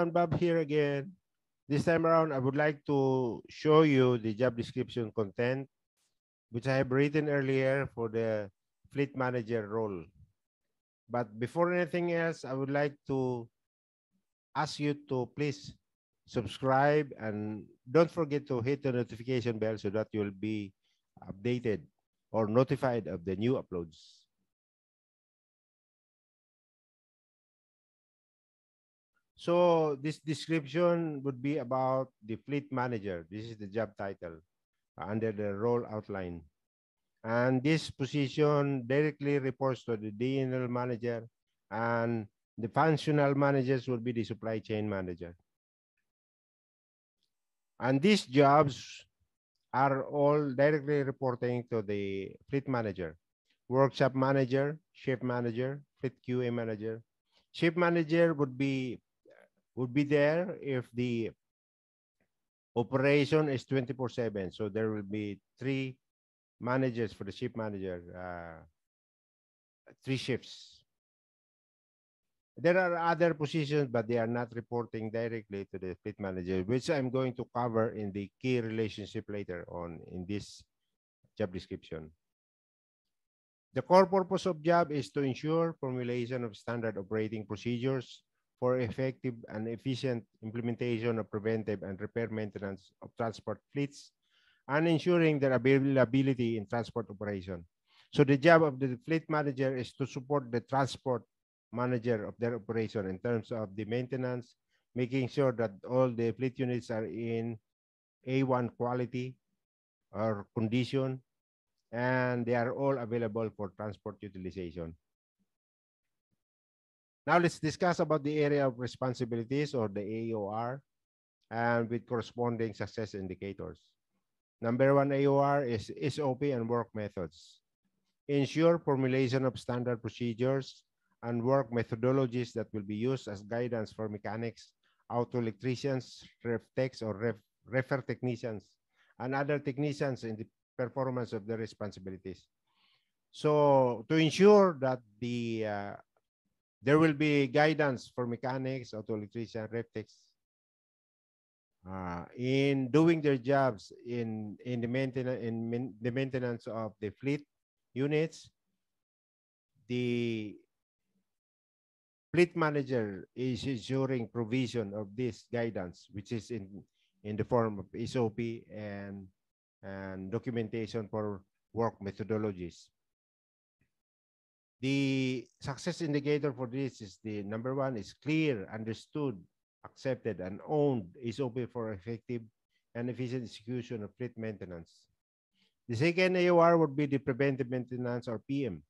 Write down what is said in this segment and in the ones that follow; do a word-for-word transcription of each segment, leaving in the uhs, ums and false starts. everyone, Bob here again. This time around, I would like to show you the job description content, which I have written earlier for the fleet manager role. But before anything else, I would like to ask you to please subscribe and don't forget to hit the notification bell so that you'll be updated or notified of the new uploads. So this description would be about the fleet manager. This is the job title uh, under the role outline. And this position directly reports to the D N L manager, and the functional managers will be the supply chain manager. And these jobs are all directly reporting to the fleet manager, workshop manager, shift manager, fleet Q A manager. Shift manager would be would be there if the operation is twenty-four seven. So there will be three managers for the shift manager, uh, three shifts. There are other positions, but they are not reporting directly to the fleet manager, which I'm going to cover in the key relationship later on in this job description. The core purpose of job is to ensure formulation of standard operating procedures for effective and efficient implementation of preventive and repair maintenance of transport fleets, and ensuring their availability in transport operation. So the job of the fleet manager is to support the transport manager of their operation in terms of the maintenance, making sure that all the fleet units are in A one quality or condition, and they are all available for transport utilization. Now let's discuss about the area of responsibilities, or the A O R, and with corresponding success indicators. Number one A O R is S O P and work methods. Ensure formulation of standard procedures and work methodologies that will be used as guidance for mechanics, auto electricians, ref techs or ref, refer technicians, and other technicians in the performance of their responsibilities. So to ensure that the uh, there will be guidance for mechanics, auto electricians, ref techs uh, in doing their jobs in, in, the maintenance, in min, the maintenance of the fleet units. The fleet manager is ensuring provision of this guidance, which is in, in the form of S O P and, and documentation for work methodologies. The success indicator for this is the number one is clear, understood, accepted, and owned S O P for effective and efficient execution of fleet maintenance. The second A O R would be the preventive maintenance, or P M.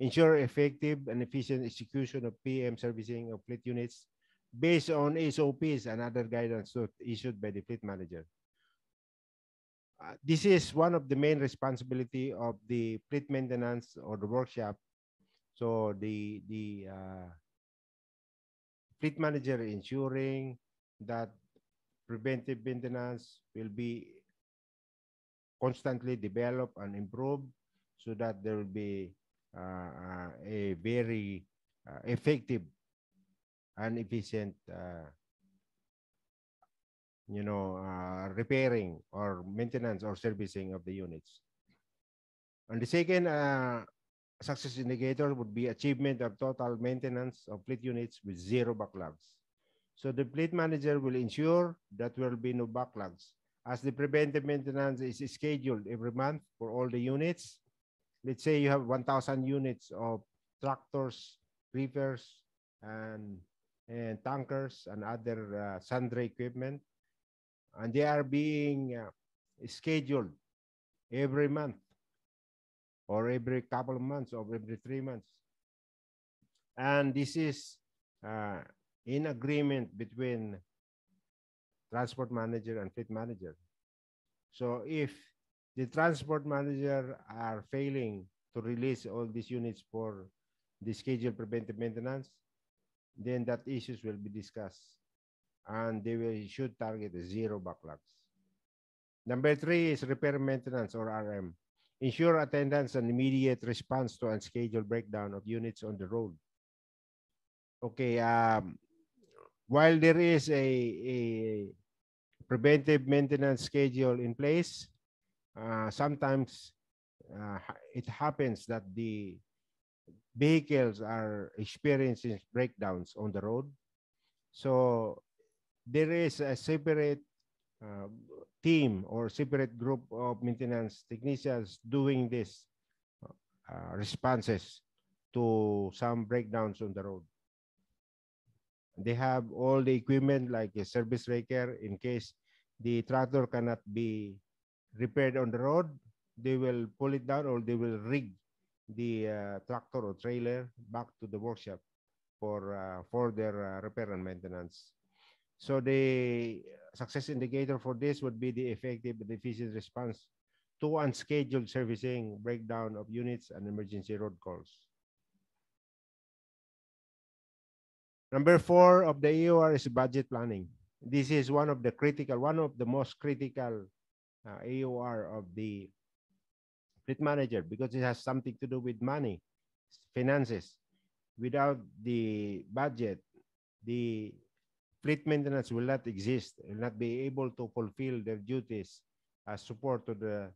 Ensure effective and efficient execution of P M servicing of fleet units based on S O Ps and other guidance issued by the fleet manager. Uh, this is one of the main responsibility of the fleet maintenance or the workshop. So the, the uh, fleet manager ensuring that preventive maintenance will be constantly developed and improved so that there will be uh, a very uh, effective and efficient uh, you know, uh, repairing or maintenance or servicing of the units. And the second uh, success indicator would be achievement of total maintenance of fleet units with zero backlogs. So the fleet manager will ensure that there will be no backlogs, as the preventive maintenance is scheduled every month for all the units. Let's say you have one thousand units of tractors, reefers, and, and tankers, and other uh, sundry equipment, and they are being uh, scheduled every month, or every couple of months, or every three months. And this is uh, in agreement between transport manager and fleet manager. So if the transport manager are failing to release all these units for the scheduled preventive maintenance, then that issues will be discussed, and they will, should target zero backlogs. Number three is repair maintenance, or R M. Ensure attendance and immediate response to unscheduled breakdown of units on the road. Okay, um, While there is a, a preventive maintenance schedule in place, uh, sometimes uh, it happens that the vehicles are experiencing breakdowns on the road. So there is a separate uh, team or separate group of maintenance technicians doing this uh, responses to some breakdowns on the road. They have all the equipment like a service raker. In case the tractor cannot be repaired on the road, they will pull it down or they will rig the uh, tractor or trailer back to the workshop for uh, for their uh, repair and maintenance. So the success indicator for this would be the effective and efficient response to unscheduled servicing, breakdown of units, and emergency road calls. Number four of the E O R is budget planning. This is one of the critical, one of the most critical uh, E O R of the fleet manager, because it has something to do with money, finances. Without the budget, the fleet maintenance will not exist, will not be able to fulfill their duties as support to the,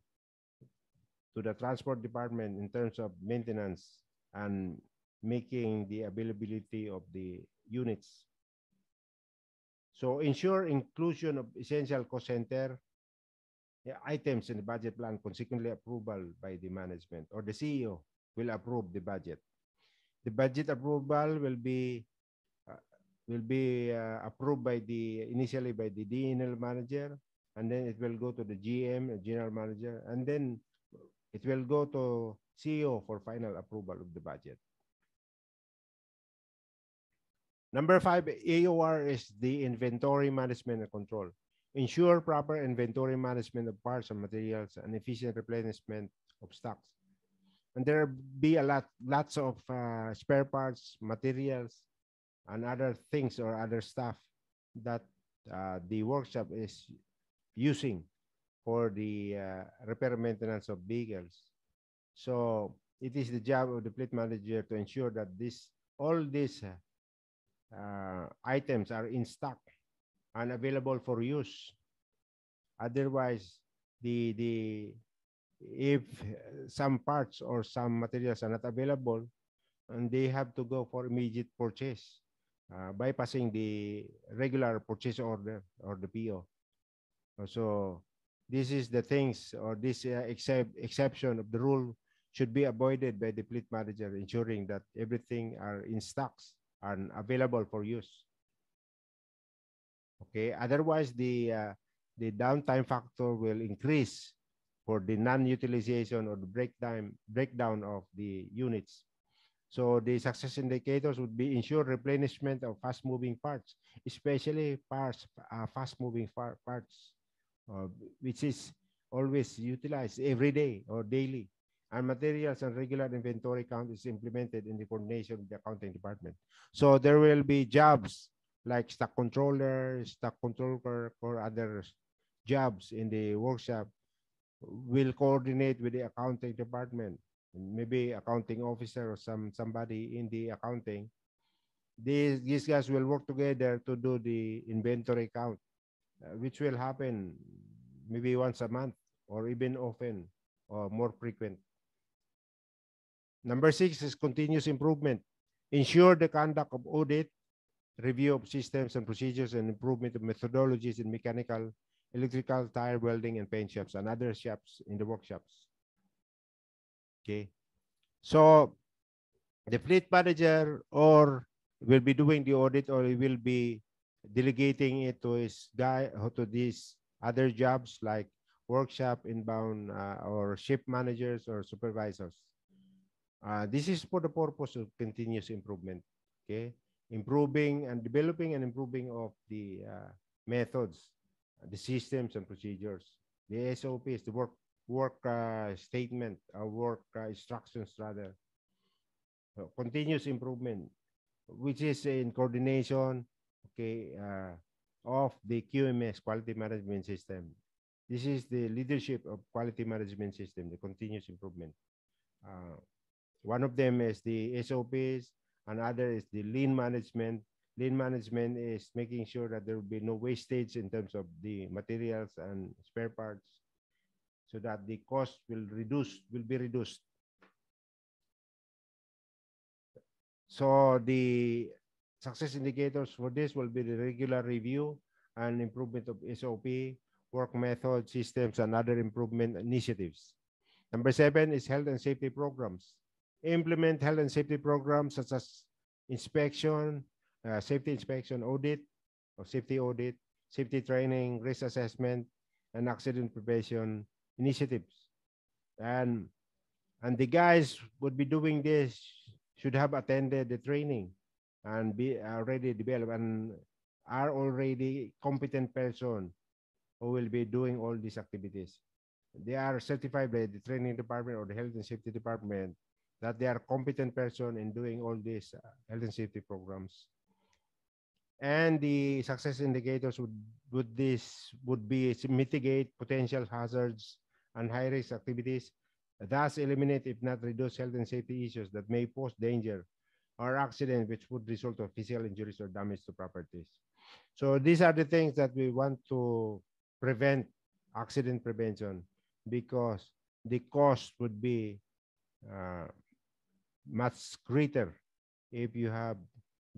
to the transport department in terms of maintenance and making the availability of the units. So ensure inclusion of essential cost center items in the budget plan, consequently approval by the management, or the C E O will approve the budget. The budget approval will be uh, will be uh, approved by the initially by the D N L manager, and then it will go to the G M, general manager, and then it will go to C E O for final approval of the budget. Number five, A O R is the inventory management and control. Ensure proper inventory management of parts and materials and efficient replenishment of stocks. And there be a lot, lots of uh, spare parts, materials, and other things or other stuff that uh, the workshop is using for the uh, repair and maintenance of vehicles. So it is the job of the fleet manager to ensure that this, all these uh, Uh, items are in stock and available for use. Otherwise, the, the, if some parts or some materials are not available, and they have to go for immediate purchase, uh, bypassing the regular purchase order or the P O. So this is the things, or this uh, except, exception of the rule should be avoided by the fleet manager, ensuring that everything are in stocks and available for use. Okay, otherwise the, uh, the downtime factor will increase for the non-utilization or the break time, breakdown of the units. So the success indicators would be ensure replenishment of fast-moving parts, especially parts, uh, fast-moving parts, uh, which is always utilized every day or daily. And materials and regular inventory count is implemented in the coordination with the accounting department. So there will be jobs like stock controller, stock controller, or other jobs in the workshop will coordinate with the accounting department, maybe accounting officer or some, somebody in the accounting. These, these guys will work together to do the inventory count, uh, which will happen maybe once a month or even often or more frequent. Number six is continuous improvement. Ensure the conduct of audit, review of systems and procedures, and improvement of methodologies in mechanical, electrical, tire welding, and paint shops, and other shops in the workshops. Okay. So the fleet manager or will be doing the audit, or he will be delegating it to his guy or to these other jobs like workshop, inbound, uh, or ship managers or supervisors. Uh, this is for the purpose of continuous improvement, okay? Improving and developing and improving of the uh, methods, the systems and procedures, the S O Ps, the work, work uh, statement, uh, work uh, instructions rather. So continuous improvement, which is in coordination, okay, uh, of the Q M S, quality management system. This is the leadership of quality management system, the continuous improvement. Uh, One of them is the S O Ps, another is the lean management, lean management is making sure that there will be no wastage in terms of the materials and spare parts, so that the cost will reduce, will be reduced. So the success indicators for this will be the regular review and improvement of S O P, work method, systems, and other improvement initiatives. Number seven is health and safety programs. Implement health and safety programs such as inspection, uh, safety inspection audit, or safety audit, safety training, risk assessment, and accident prevention initiatives. And, and the guys would be doing this should have attended the training and be already developed and are already competent person who will be doing all these activities. They are certified by the training department or the health and safety department that they are competent person in doing all these health and safety programs. And the success indicators would, would this would be to mitigate potential hazards and high-risk activities, thus eliminate, if not reduce, health and safety issues that may pose danger or accident which would result in physical injuries or damage to properties. So these are the things that we want to prevent, accident prevention, because the cost would be uh, much greater if you have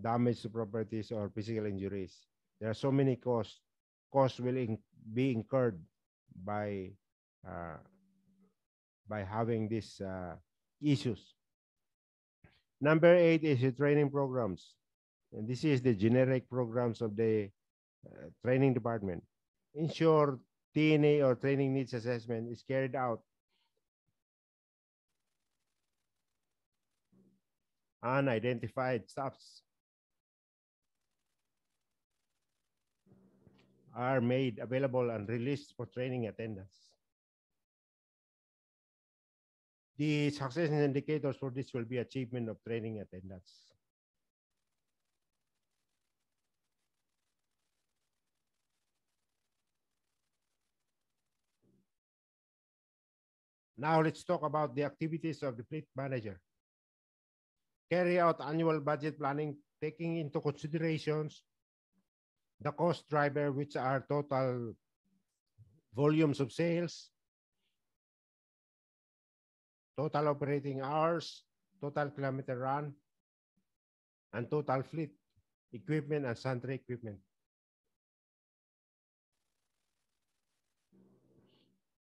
damage to properties or physical injuries. There are so many costs. Costs will in, be incurred by uh, by having these uh, issues. Number eight is the training programs. And this is the generic programs of the uh, training department. Ensure T N A or training needs assessment is carried out on identified staffs are made available and released for training attendance. The success indicators for this will be achievement of training attendance. Now let's talk about the activities of the fleet manager. Carry out annual budget planning, taking into considerations the cost driver, which are total volumes of sales, total operating hours, total kilometer run, and total fleet, equipment, and sundry equipment.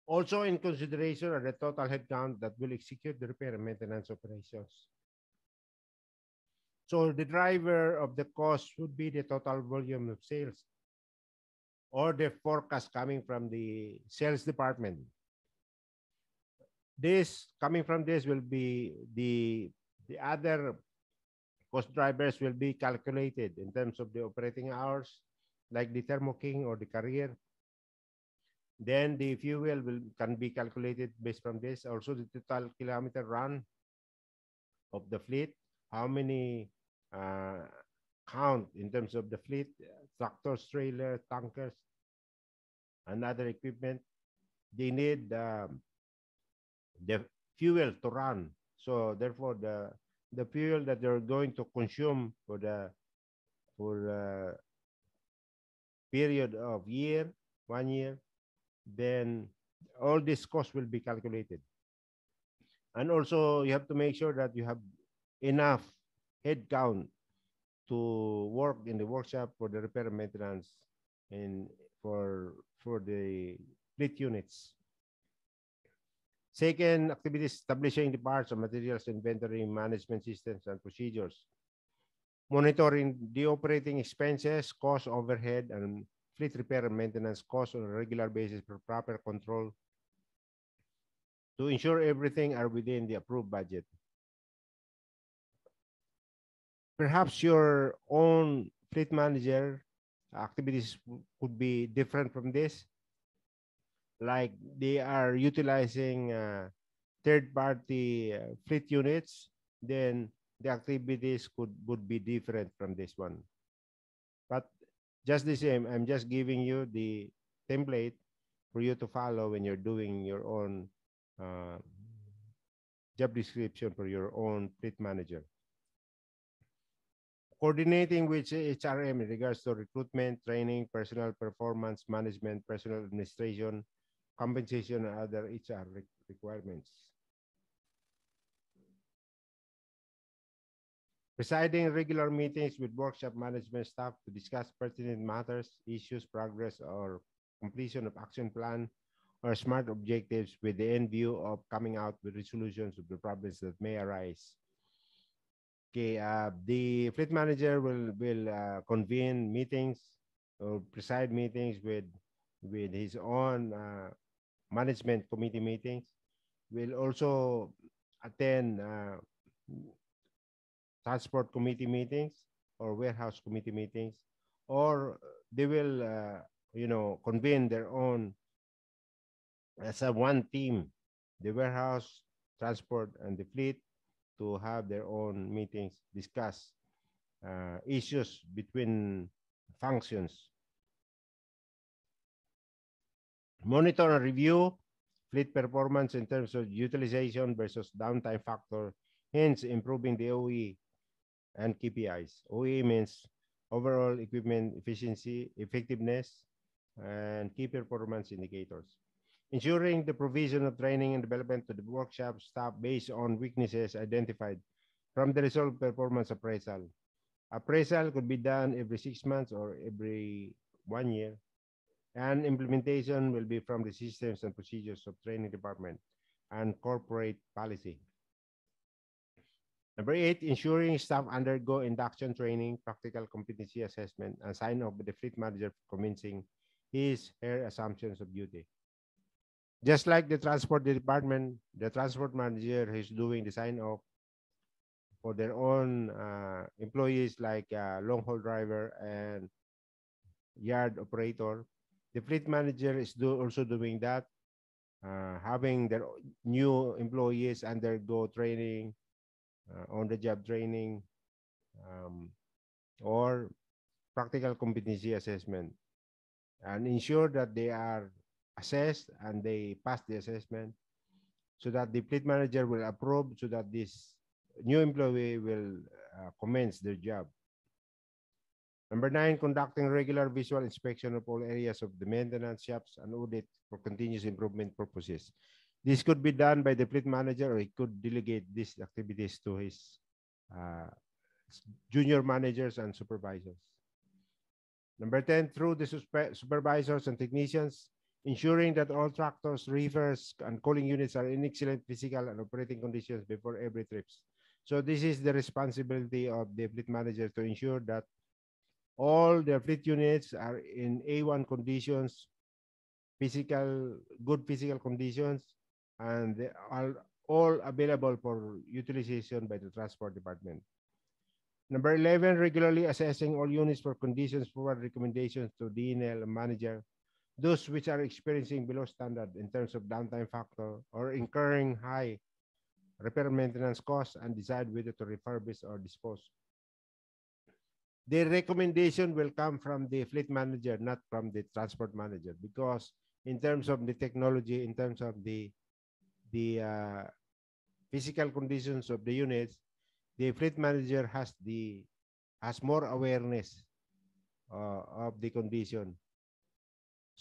Also in consideration are the total headcount that will execute the repair and maintenance operations. So the driver of the cost would be the total volume of sales or the forecast coming from the sales department. This coming from this will be the, the other cost drivers will be calculated in terms of the operating hours, like the Thermo King or the Carrier. Then the fuel will, can be calculated based from this. Also the total kilometer run of the fleet, how many uh, count in terms of the fleet, tractors, trailers, tankers, and other equipment. They need um, the fuel to run. So therefore the, the fuel that they're going to consume for the, for the period of year, one year, then all this cost will be calculated. And also you have to make sure that you have enough headcount to work in the workshop for the repair and maintenance and for, for the fleet units. Second, activities establishing the parts of materials, inventory, management systems, and procedures. Monitoring the operating expenses, cost overhead, and fleet repair and maintenance costs on a regular basis for proper control to ensure everything are within the approved budget. Perhaps your own fleet manager activities could be different from this. Like they are utilizing uh, third-party uh, fleet units, then the activities could would be different from this one. But just the same, I'm just giving you the template for you to follow when you're doing your own uh, job description for your own fleet manager. coordinating with H R M in regards to recruitment, training, personal performance management, personal administration, compensation, and other H R requirements. Presiding regular meetings with workshop management staff to discuss pertinent matters, issues, progress, or completion of action plan or SMART objectives with the end view of coming out with resolutions of the problems that may arise. Okay, uh, the fleet manager will, will uh, convene meetings or preside meetings with, with his own uh, management committee meetings. Will also attend uh, transport committee meetings or warehouse committee meetings, or they will, uh, you know, convene their own as a one team, the warehouse, transport, and the fleet, to have their own meetings, discuss uh, issues between functions. Monitor and review fleet performance in terms of utilization versus downtime factor, hence improving the O E E and K P Is. O E E means overall equipment efficiency, effectiveness, and key performance indicators. Ensuring the provision of training and development to the workshop staff based on weaknesses identified from the result performance appraisal. Appraisal could be done every six months or every one year, and implementation will be from the systems and procedures of training department and corporate policy. Number eight, ensuring staff undergo induction training, practical competency assessment, and sign off with the fleet manager for commencing his her assumptions of duty. Just like the transport department, the transport manager is doing the sign-off for their own uh, employees like uh, long-haul driver and yard operator. The fleet manager is do also doing that, uh, having their new employees undergo training, uh, on-the-job training, um, or practical competency assessment, and ensure that they are assessed and they pass the assessment so that the fleet manager will approve, so that this new employee will uh, commence their job. Number nine, conducting regular visual inspection of all areas of the maintenance shops and audit for continuous improvement purposes. This could be done by the fleet manager, or he could delegate these activities to his uh, junior managers and supervisors. Number ten, through the supervisors and technicians, ensuring that all tractors, reefers, and cooling units are in excellent physical and operating conditions before every trips. So this is the responsibility of the fleet manager to ensure that all the fleet units are in A one conditions, physical, good physical conditions, and they are all available for utilization by the transport department. Number eleven, regularly assessing all units for conditions forward recommendations to D N L manager. Those which are experiencing below standard in terms of downtime factor or incurring high repair maintenance costs, and decide whether to refurbish or dispose. The recommendation will come from the fleet manager, not from the transport manager, because in terms of the technology, in terms of the, the uh, physical conditions of the units, the fleet manager has, the, has more awareness uh, of the condition.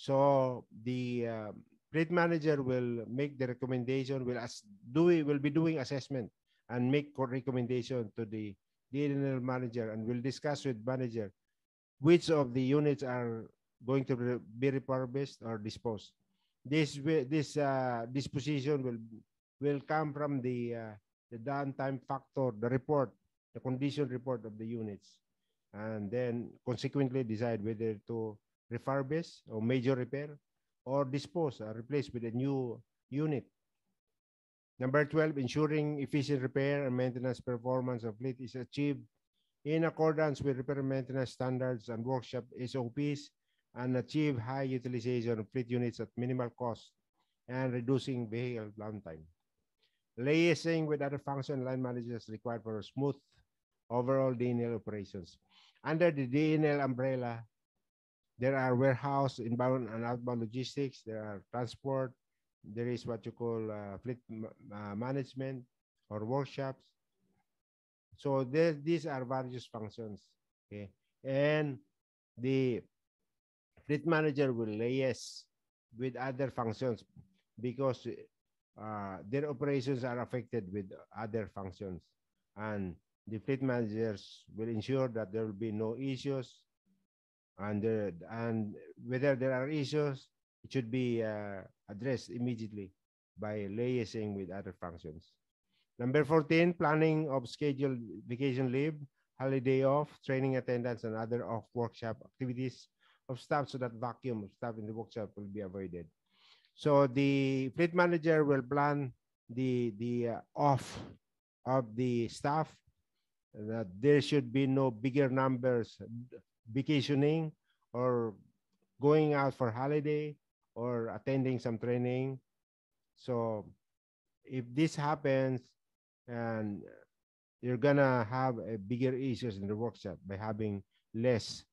So the uh, fleet manager will make the recommendation, will, as do it, will be doing assessment and make recommendation to the D N L manager, and will discuss with manager which of the units are going to be refurbished or disposed. This, this uh, disposition will, will come from the, uh, the downtime factor, the report, the condition report of the units, and then consequently decide whether to refurbish or major repair, or dispose or replace with a new unit. Number twelve, ensuring efficient repair and maintenance performance of fleet is achieved in accordance with repair and maintenance standards and workshop S O Ps, and achieve high utilization of fleet units at minimal cost and reducing vehicle downtime. Liaising with other function line managers required for smooth overall D N L operations. Under the D N L umbrella, there are warehouse, inbound and outbound logistics. There are transport. There is what you call uh, fleet uh, management or workshops. So there, these are various functions. Okay, and the fleet manager will liaise with other functions because uh, their operations are affected with other functions, and the fleet managers will ensure that there will be no issues, and uh, and whether there are issues, it should be uh, addressed immediately by liaising with other functions. Number fourteen, planning of scheduled vacation leave, holiday off, training attendance, and other off-workshop activities of staff so that vacuum of staff in the workshop will be avoided. So the fleet manager will plan the, the uh, off of the staff, that there should be no bigger numbers vacationing or going out for holiday or attending some training. So if this happens, and you're gonna have a bigger issues in the workshop by having less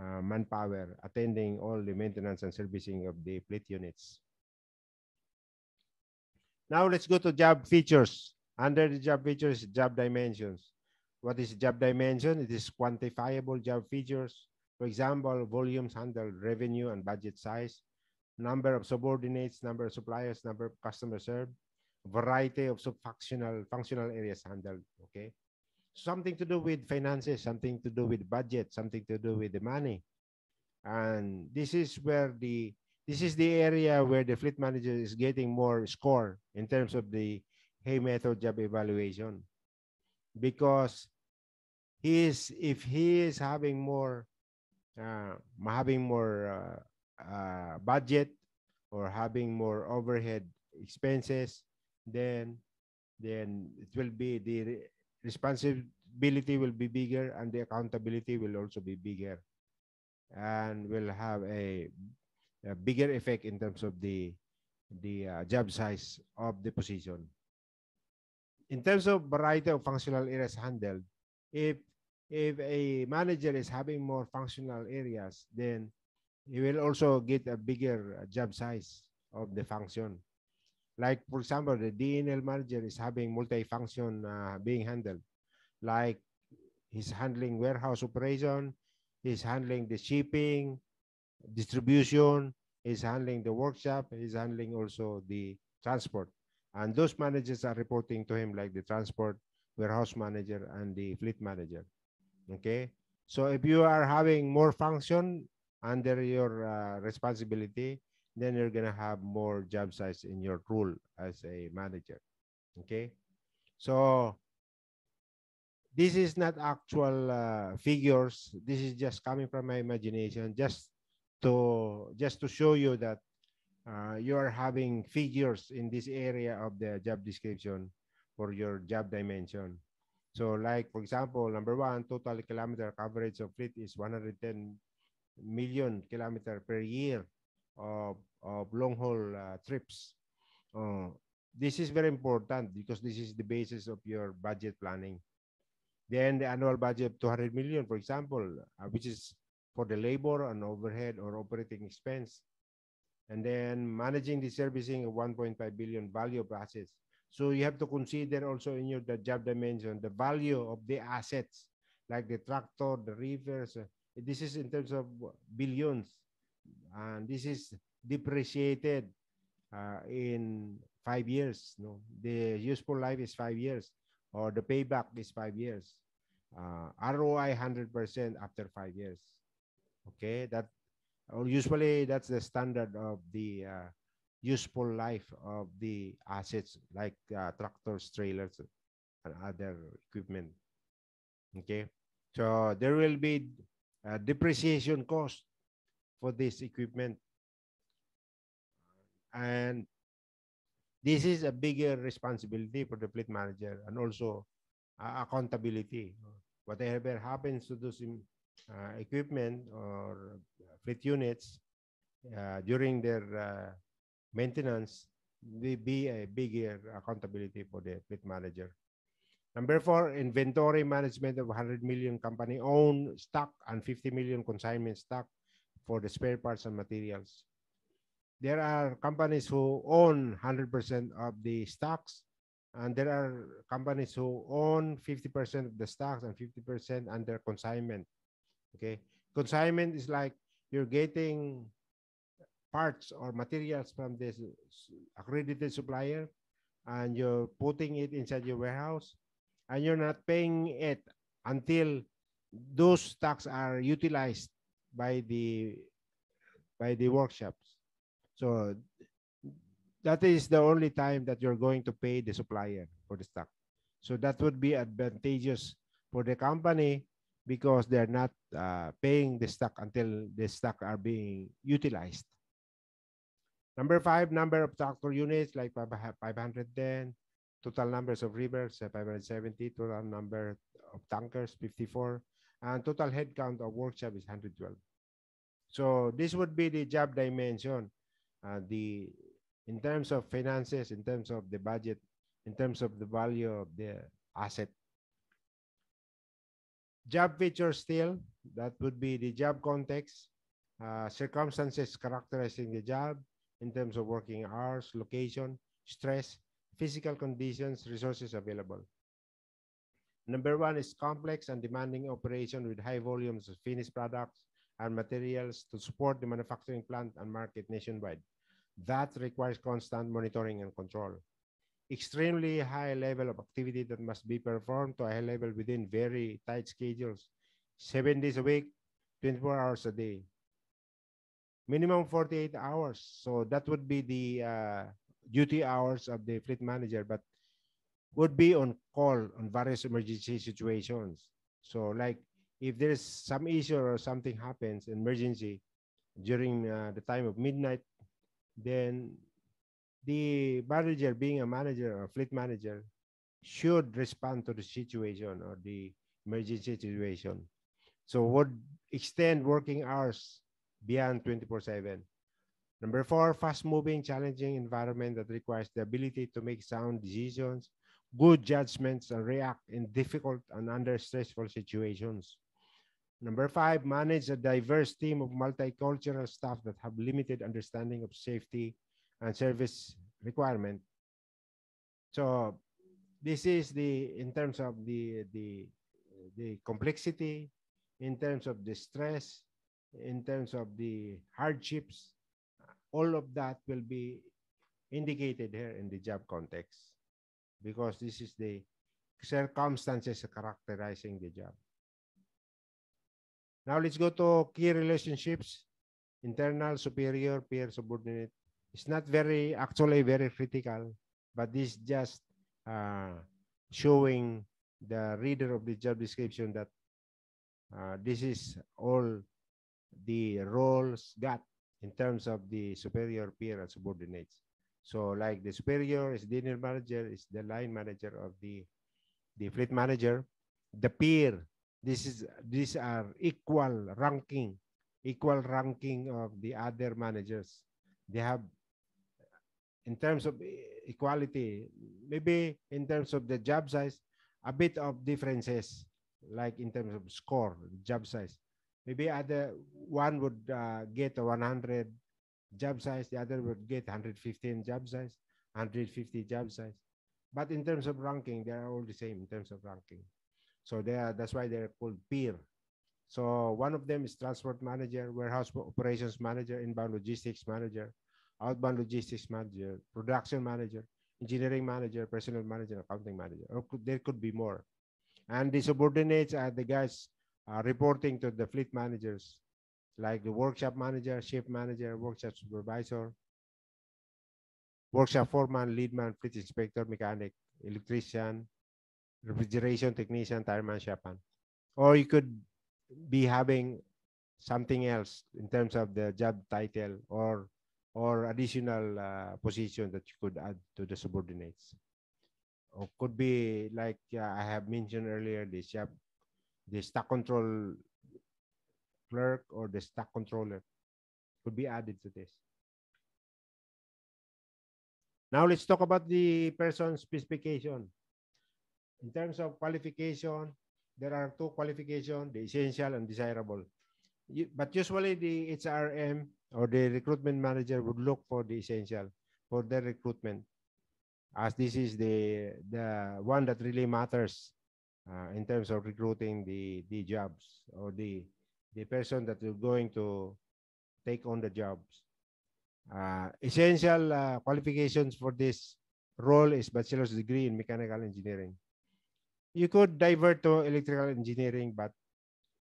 uh, manpower attending all the maintenance and servicing of the fleet units. Now let's go to job features. Under the job features, job dimensions. What is job dimension? It is quantifiable job features. For example, volumes handled, revenue and budget size, number of subordinates, number of suppliers, number of customers served, variety of subfunctional functional areas handled. Okay, something to do with finances, something to do with budget, something to do with the money, and this is where the this is the area where the fleet manager is getting more score in terms of the Hay method job evaluation, because he is if he is having more uh, having more uh, uh, budget or having more overhead expenses, then then it will be the responsibility will be bigger and the accountability will also be bigger, and will have a, a bigger effect in terms of the the uh, job size of the position. In terms of variety of functional areas handled, if if a manager is having more functional areas, then he will also get a bigger job size of the function. Like, for example, the D N L manager is having multi-function uh, being handled. Like, he's handling warehouse operation, he's handling the shipping, distribution, he's handling the workshop, he's handling also the transport. And those managers are reporting to him, like the transport, warehouse manager, and the fleet manager. Okay? So if you are having more function under your uh, responsibility, then you're gonna have more job size in your role as a manager. Okay, so this is not actual uh, figures. This is just coming from my imagination, just to just to show you that uh, you are having figures in this area of the job description for your job dimension. So, like for example, number one, total kilometer coverage of fleet is one hundred ten million kilometer per year of, of long-haul uh, trips. Uh, this is very important because this is the basis of your budget planning. Then the annual budget two hundred million, for example, uh, which is for the labor and overhead or operating expense. And then managing the servicing of one point five billion value of assets. So you have to consider also in your the job dimension the value of the assets, like the tractor, the rivers. Uh, this is in terms of billions. And this is depreciated uh, in five years. No, the useful life is five years, or the payback is five years. Uh, R O I one hundred percent after five years. Okay, that or usually that's the standard of the uh, useful life of the assets, like uh, tractors, trailers, and other equipment. Okay, so there will be a depreciation cost for this equipment, and this is a bigger responsibility for the fleet manager, and also uh, accountability. Whatever happens to those uh, equipment or fleet units uh, during their uh, maintenance will be a bigger accountability for the fleet manager. Number four, inventory management of one hundred million company owned stock and fifty million consignment stock for the spare parts and materials. There are companies who own one hundred percent of the stocks, And there are companies who own fifty percent of the stocks and fifty percent under consignment. Okay. Consignment is like you're getting parts or materials from this accredited supplier, and you're putting it inside your warehouse, and you're not paying it until those stocks are utilized by the by the workshops. So that is the only time that you're going to pay the supplier for the stock. So that would be advantageous for the company because they're not uh, paying the stock until the stock are being utilized. Number five, number of tractor units, like five hundred ten, total numbers of rivers, five hundred seventy, total number of tankers, fifty-four, and total headcount of workshop is one hundred twelve. So this would be the job dimension. Uh, the in terms of finances, in terms of the budget, in terms of the value of the asset. Job features still, that would be the job context, uh, circumstances characterizing the job in terms of working hours, location, stress, physical conditions, resources available. Number one is complex and demanding operation with high volumes of finished products and materials to support the manufacturing plant and market nationwide. That requires constant monitoring and control. Extremely high level of activity that must be performed to a high level within very tight schedules, seven days a week, twenty-four hours a day. Minimum forty-eight hours. So that would be the uh, duty hours of the fleet manager, but would be on call on various emergency situations. So like if there's some issue or something happens, emergency during uh, the time of midnight, then the manager, being a manager or fleet manager, should respond to the situation or the emergency situation. So would extend working hours beyond twenty-four seven. Number four, fast-moving, challenging environment that requires the ability to make sound decisions, good judgments, and react in difficult and under stressful situations. Number five, manage a diverse team of multicultural staff that have limited understanding of safety and service requirement. So this is the, in terms of the, the, the complexity, in terms of the stress, in terms of the hardships, all of that will be indicated here in the job context because this is the circumstances characterizing the job. Now let's go to key relationships, internal, superior, peer, subordinate. It's not very, actually very critical, but this is just uh, showing the reader of the job description that uh, this is all the roles got in terms of the superior, peer, and subordinates. So like the superior is the D N L manager, is the line manager of the, the fleet manager. The peer, this is, these are equal ranking, equal ranking of the other managers. They have, in terms of equality, maybe in terms of the job size, a bit of differences, like in terms of score, job size. Maybe other one would uh, get a one hundred job size, the other would get one hundred fifteen job size, one hundred fifty job size. But in terms of ranking, they are all the same in terms of ranking. So they are, that's why they're called peer. So one of them is transport manager, warehouse operations manager, inbound logistics manager, outbound logistics manager, production manager, engineering manager, personnel manager, accounting manager. Or could, there could be more. And the subordinates are the guys Uh, reporting to the fleet managers, like the workshop manager, shift manager, workshop supervisor, workshop foreman, lead man, fleet inspector, mechanic, electrician, refrigeration technician, tireman, shopman. Or you could be having something else in terms of the job title or, or additional uh, position that you could add to the subordinates. Or could be like uh, I have mentioned earlier, the shop the stock control clerk or the stock controller could be added to this. Now let's talk about the person specification. In terms of qualification, there are two qualifications, the essential and desirable. You, but usually the H R M or the recruitment manager would look for the essential for their recruitment. as this is the, the one that really matters uh, in terms of recruiting the, the jobs or the, the person that you're going to take on the jobs. Uh, essential uh, qualifications for this role is bachelor's degree in mechanical engineering. You could divert to electrical engineering, but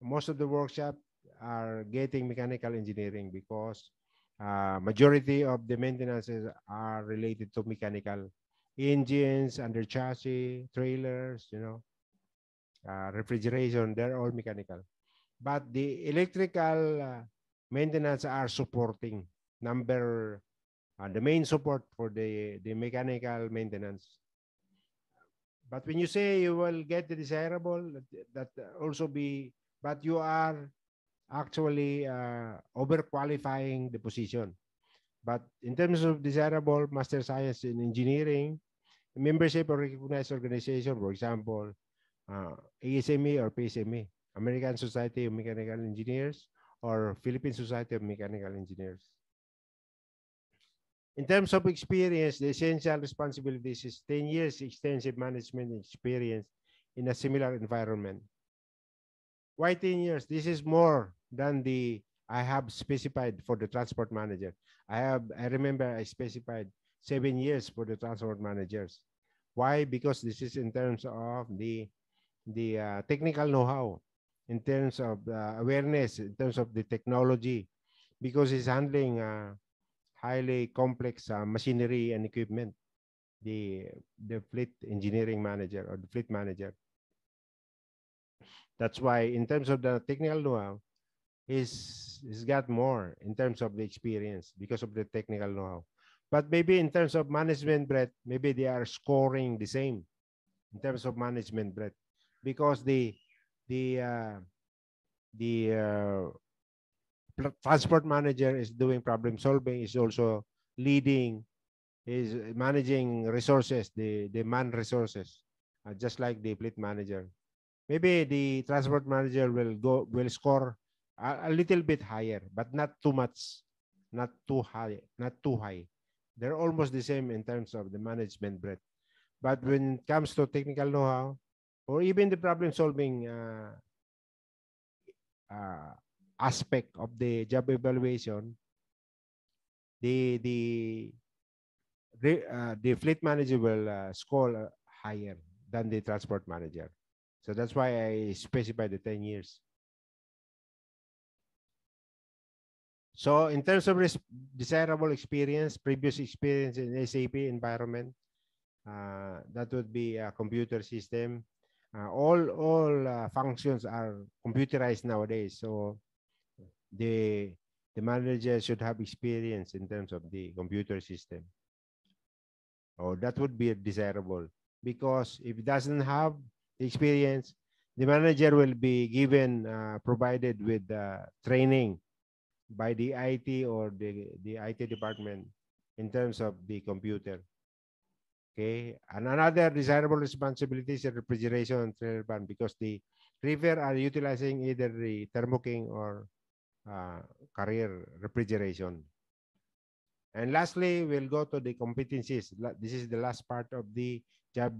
most of the workshops are getting mechanical engineering because uh, majority of the maintenances are related to mechanical engines, under chassis, trailers, you know, uh, refrigeration, they're all mechanical. But the electrical uh, maintenance are supporting number, uh, the main support for the, the mechanical maintenance. But when you say you will get the desirable, that, that also be, but you are actually uh, overqualifying the position. But in terms of desirable master science in engineering, membership of recognized organization, for example, uh, A S M E or P S M E, American Society of Mechanical Engineers or Philippine Society of Mechanical Engineers. In terms of experience, the essential responsibilities is ten years extensive management experience in a similar environment. Why ten years? This is more than the I have specified for the transport manager. I have, I remember I specified seven years for the transport managers. Why? Because this is in terms of the, the uh, technical know-how, in terms of uh, awareness, in terms of the technology, because it's handling uh, highly complex uh, machinery and equipment, the, the fleet engineering manager or the fleet manager. That's why in terms of the technical know-how, Is, is got more in terms of the experience because of the technical know-how. But maybe in terms of management breadth, maybe they are scoring the same in terms of management breadth because the, the, uh, the uh, transport manager is doing problem solving, is also leading, is managing resources, the, the man resources, uh, just like the fleet manager. Maybe the transport manager will go, will score a little bit higher, but not too much, not too high, not too high. They're almost the same in terms of the management breadth. But when it comes to technical know-how, or even the problem-solving uh, uh, aspect of the job evaluation, the the the, uh, the fleet manager will uh, score higher than the transport manager. So that's why I specify the ten years. So in terms of desirable experience, previous experience in S A P environment, uh, that would be a computer system. Uh, all all uh, functions are computerized nowadays. So the, the manager should have experience in terms of the computer system. Or oh, that would be desirable because if it doesn't have experience, the manager will be given, uh, provided with uh, training by the I T or the, the I T department in terms of the computer. Okay, and another desirable responsibility is refrigeration and trailer barn because the river are utilizing either the Thermo King or uh, Carrier refrigeration. And lastly, we'll go to the competencies. This is the last part of the job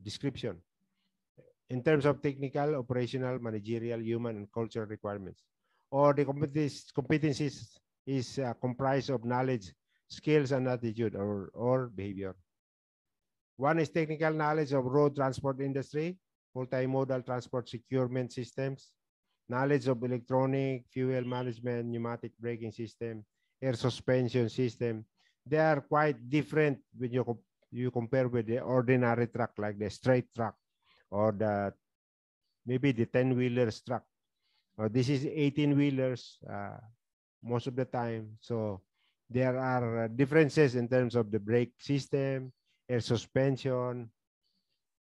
description. In terms of technical, operational, managerial, human, and cultural requirements. Or the competencies is uh, comprised of knowledge, skills, and attitude or, or behavior. One is technical knowledge of road transport industry, multimodal transport securement systems, knowledge of electronic, fuel management, pneumatic braking system, air suspension system. They are quite different when you, you compare with the ordinary truck, like the straight truck or the maybe the ten-wheelers truck. Uh, this is eighteen wheelers uh, most of the time. So there are differences in terms of the brake system, air suspension,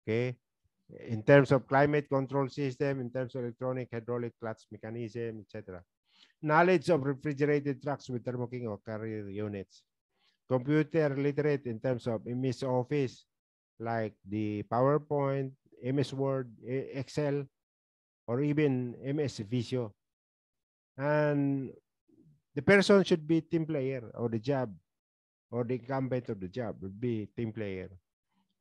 okay? In terms of climate control system, in terms of electronic hydraulic clutch mechanism, et cetera. Knowledge of refrigerated trucks with Thermo King or Carrier units. Computer literate in terms of M S Office, like the PowerPoint, M S Word, Excel, or even M S Visio. And the person should be team player, or the job, or the incumbent of the job would be team player.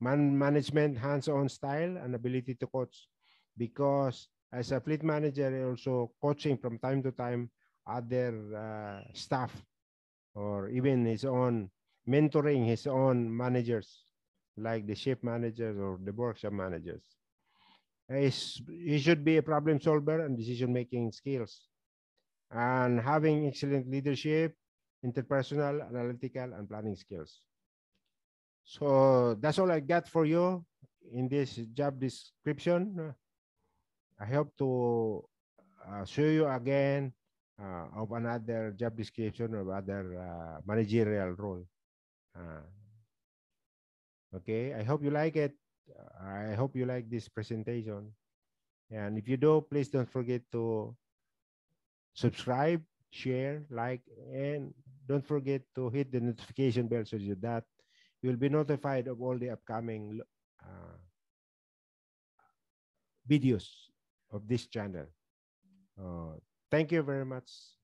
man management, hands-on style, and ability to coach. Because as a fleet manager, you're also coaching from time to time other uh, staff, or even his own, mentoring his own managers, like the ship managers or the workshop managers. He's, he should be a problem solver and decision-making skills, and having excellent leadership, interpersonal, analytical, and planning skills. So that's all I got for you in this job description. I hope to uh, show you again uh, of another job description or other uh, managerial role. Uh, okay, I hope you like it. I hope you like this presentation. And if you do, please don't forget to subscribe, share, like, and don't forget to hit the notification bell so that you'll be notified of all the upcoming uh, videos of this channel. Uh, thank you very much.